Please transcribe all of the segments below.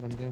बंदे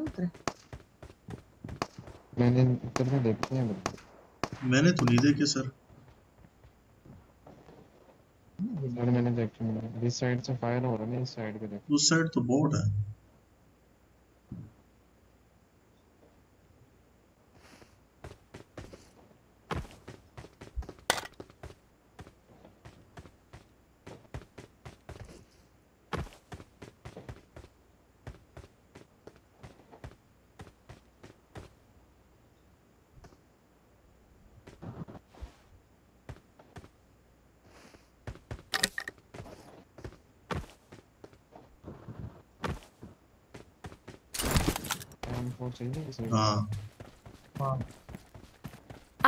उतरे हैं। मैंने तो नहीं देखे सर, और मैंने देखे नहीं। इस साइड से फायर हो रहा है, इस साइड पे देखो। उस साइड तो बोट है।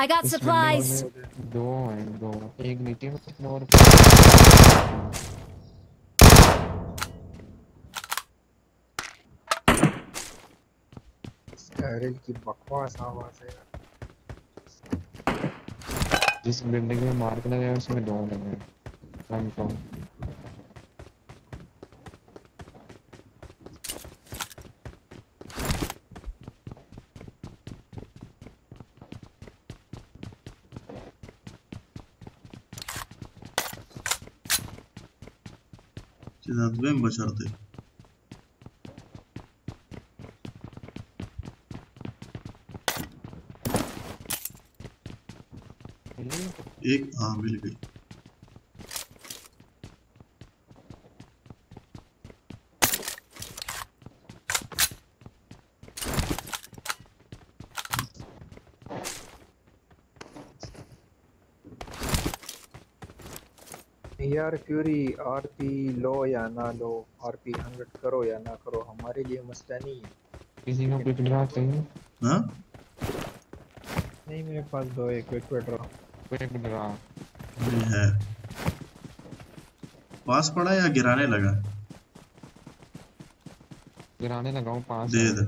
I got supplies. दो एक नीचे और स्टाइल की बकवास आवाज है। जिस बिल्डिंग में मार करना है उसमें दो हैं। कंफर्म में बचाते एक मिल गई। यार क्यूरी आरपी लो या ना लो, आरपी 100 करो या ना करो, हमारे लिए मसला नहीं है। किसी को कुछ मिला चाहिए? हां नहीं, मेरे पास दो एक वेट रहा है। पास पड़ा या गिराने लगा? गिराने लगा हूं। पास दे दे।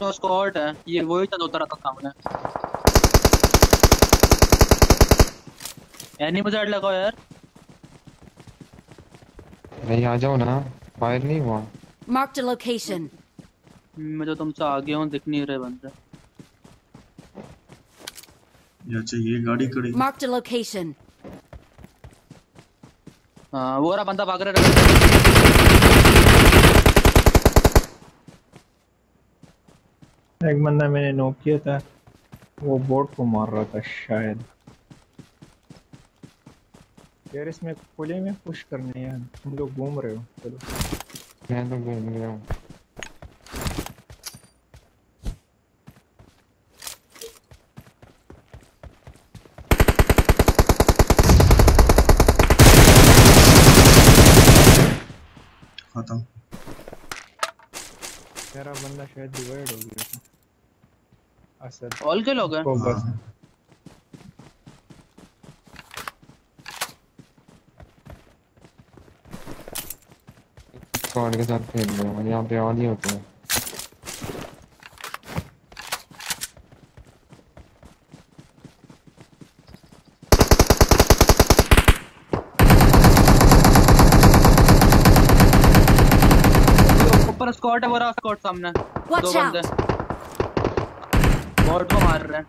तो स्कॉट है ये, वही चल उतरा था सामने। एनिमी साइड लगाओ यार। नहीं आ जाओ ना, फायर नहीं हुआ। Mark the location. मैं तो तुमसे आगे हूं, दिख नहीं रहे बंदे। ये चाहिए गाड़ी खड़ी। Mark the location. हां वो रहा बंदा भाग रहा है। एक बंदा मैंने नॉक किया था, वो बोट को मार रहा था शायद। यार इसमें खुले में पुश करने हैं, तुम लोग घूम रहे हो। चलो मैं तो घूम गया हूँ। खत्म। मेरा बंदा शायद डिवाइड हो गया था। ऑल के लोग हैं। कौन के साथ खेल रहे हो? यहाँ पे ऑन ही होते हैं। ऊपर स्कॉट है, वो रहा स्कॉट सामने। दो बंदे बॉट को मार रहे हैं।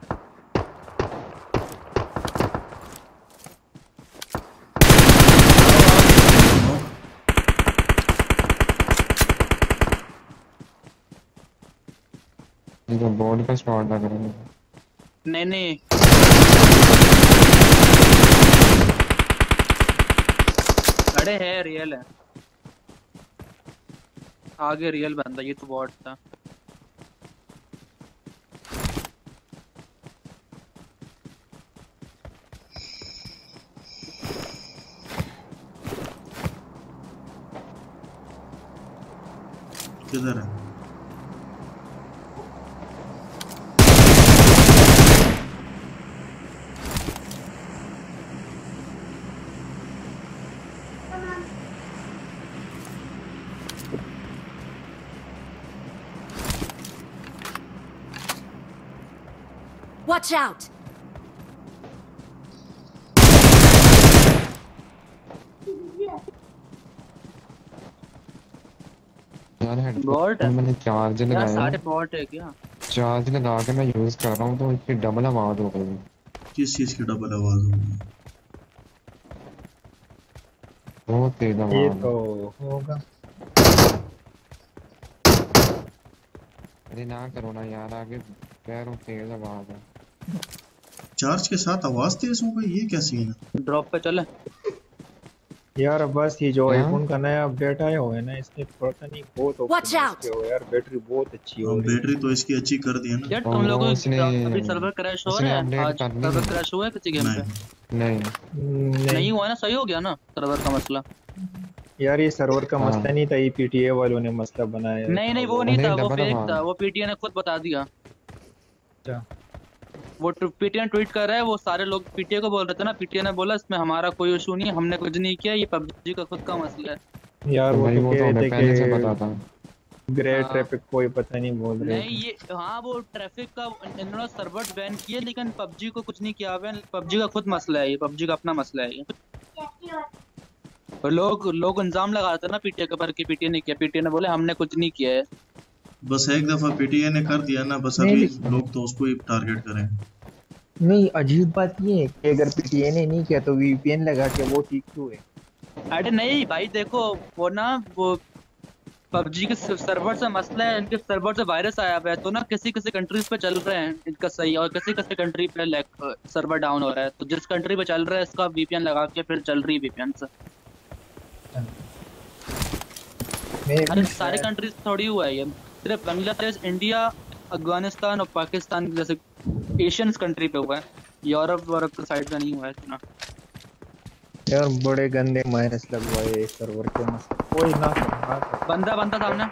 मुझे बोर्ड का शॉट लग रहा है। नहीं नहीं अरे है रियल है, आगे रियल बंदा, ये तो बॉट था। किधर है? Watch out. यार हेडबॉट मैंने चार्ज लगाया, सारे बॉट है क्या? चार्ज लगा के मैं यूज कर रहा हूं तो इसकी डबल आवाज हो गई। किस चीज की डबल आवाज हो गई? बहुत तेज आवाज। ये तो होगा। अरे ना करो ना यार, आगे पैरों तेज आवाज है। चार्ज के साथ आवाज तेज हो गई, ये क्या सीन है? ड्रॉप पे चले यार। बस ये जो आईफोन का नया अपडेट आया हुआ है ना, इसमें पता नहीं बहुत ऑप्शन हो यार, बैटरी बहुत अच्छी हो। बैटरी तो इसकी अच्छी कर दी है ना यार तुम लोगों ने। अभी सर्वर क्रैश हो रहा है आज, सर्वर क्रैश हुआ है किसी गेम पे? नहीं नहीं हुआ ना, सही हो गया ना सर्वर का मसला। यार ये सर्वर का मसला नहीं था, ये पीटीए वालों ने मसला बनाया। नहीं नहीं वो नहीं था, वो फेक था, वो पीटीए ने खुद बता दिया। अच्छा वो पीटीए ट्वीट कर रहा है, वो सारे लोग पीटीए को बोल रहे थे ना, पीटीए ने बोला इसमें हमारा कोई इशू नहीं है, हमने कुछ नहीं किया, ये पबजी का खुद का मसला है। यार वो तो पहले से पता था। ग्रे ट्रैफिक कोई पता नहीं बोल रहे नहीं ये। हां वो ट्रैफिक का इन्होंने सर्वर बैन किए लेकिन पबजी को कुछ नहीं किया हुआ है, पबजी का खुद मसला है, ये पबजी का अपना मसला है। ये लोग इंजाम लगाते ना पीटीए के पर कि पीटीए ने किया, पीटीए ने बोले हमने कुछ नहीं किया है। बस एक दफा पीटीए ने कर दिया ना, बस अभी लोग तो उसको ही टारगेट करें। नहीं अजीब बात ये है कि अगर पीटीए ने नहीं किया तो वीपीएन लगा के वो ठीक क्यों है? अरे नहीं भाई देखो वो ना वो पबजी के सर्वर से मसला है, इनके सर्वर से वायरस आया हुआ है तो ना किसी किसी कंट्रीज पे चल रहे हैं इनका सही, और किसी किसी कंट्री पे सर्वर डाउन हो रहा है, तो जिस कंट्री पे चल रहा है इसका वीपीएन लगा के फिर चल रही है वीपीएन से। अरे सारे कंट्रीज थोड़ी हुआ है ये, सिर्फ बांग्लादेश इंडिया अफगानिस्तान और पाकिस्तान जैसे एशियन कंट्री पे हुआ है, यूरोप के साइड पे नहीं हुआ है इतना। यार बड़े गंदे माइनस लगवाए सर्वर के मसले। कोई ना बंदा बंदा सामने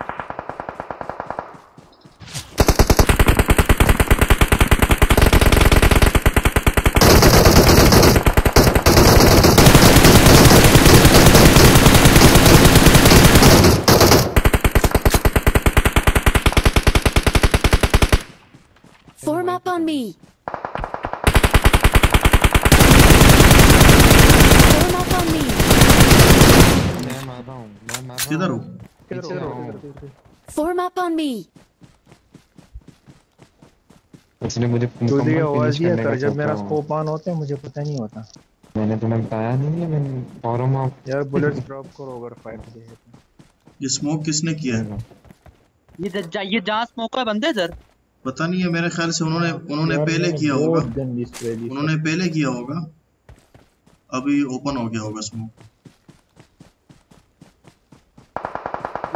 on me. Come up on me. मैं मार रहा हूं, मैं मार रहा हूं। किधर हो? किधर हो? Form up on me. उसने मुझे तो ये आवाज ही कर, जब मेरा स्कोप ऑन होता है मुझे पता नहीं होता। मैंने तुम्हें बताया नहीं है, मैंने फॉर्म ऑफ यार बुलेट्स ड्रॉप करो अगर फाइट दे। ये स्मोक किसने किया है? ये जहां स्मोक है बंदे सर पता नहीं है, मेरे ख्याल से उन्होंने पहले किया होगा, उन्होंने पहले किया होगा, अभी ओपन हो गया होगा स्मोक।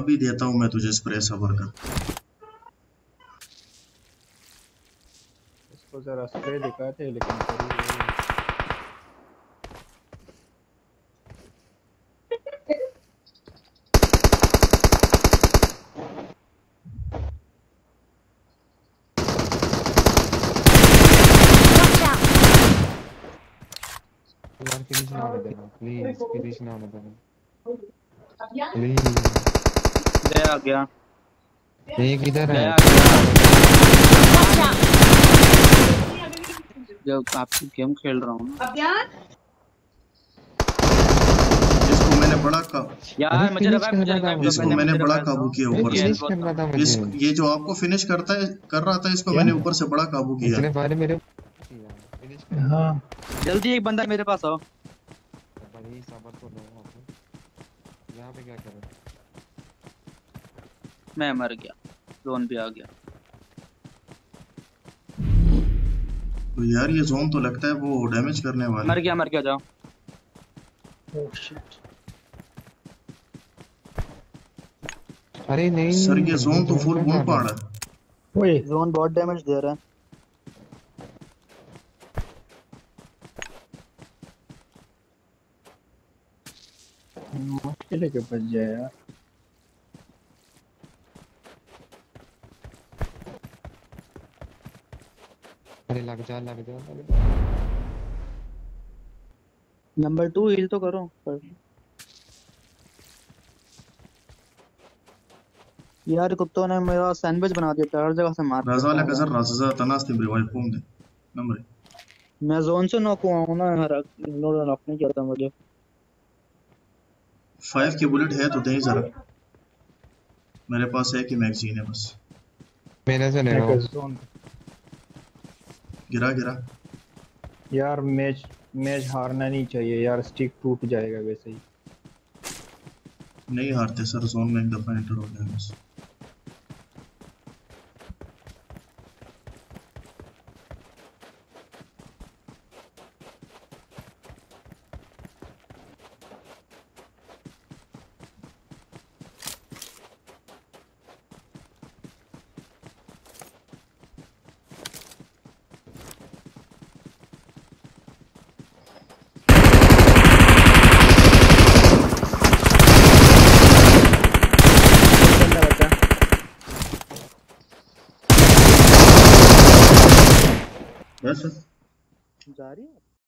अभी देता हूं मैं तुझे स्प्रे सबर का। इसको जरा स्प्रे दिखाते हैं लेकिन यार फिनिश ना होने देना प्लीज, फिनिश ना होने देना प्लीज। ले आ गया एक, इधर है। जब आपकी गेम खेल रहा हूँ अब यार इसको मैंने बड़ा काबू यार मुझे लगा इसको मैंने बड़ा काबू किया ऊपर से इस ये जो आपको फिनिश करता है कर रहा था इसको मैंने ऊपर से बड़ा काबू किया। इतने फायदे मेरे हाँ जल्दी एक बंदा मेरे पास आओ भाई साबर तो लो आप यहाँ पे क्या कर रहे हो। मैं मर गया जोन भी आ गया। तो यार ये जोन तो लगता है वो डैमेज करने वाला। मर गया जाओ। Oh shit. अरे नहीं सर ये जोन तो फुल बम पड़ा है। ओए जोन बहुत डैमेज दे रहा है। मुश्किल है कि बच जाए यार। अरे लग जा नंबर 2 हील तो करो पर। यार कुत्तों ने मेरा सैंडविच बना दिया हर जगह से मार रजाला कसर रजा तनास्ती रिवाइव फोन दे नंबर। मैं जोन से नॉक हुआ हूं ना यार इन्होंने नॉक नहीं किया था मुझे। 5 की बुलेट है तो दे जरा मेरे पास है कि मैगजीन है बस। मेरे से ले लो गिरा यार मैच हारना नहीं चाहिए यार स्टिक टूट जाएगा वैसे ही। नहीं हारते सर जोन में एक दफा एंटर हो जाएगा बस। जा रही है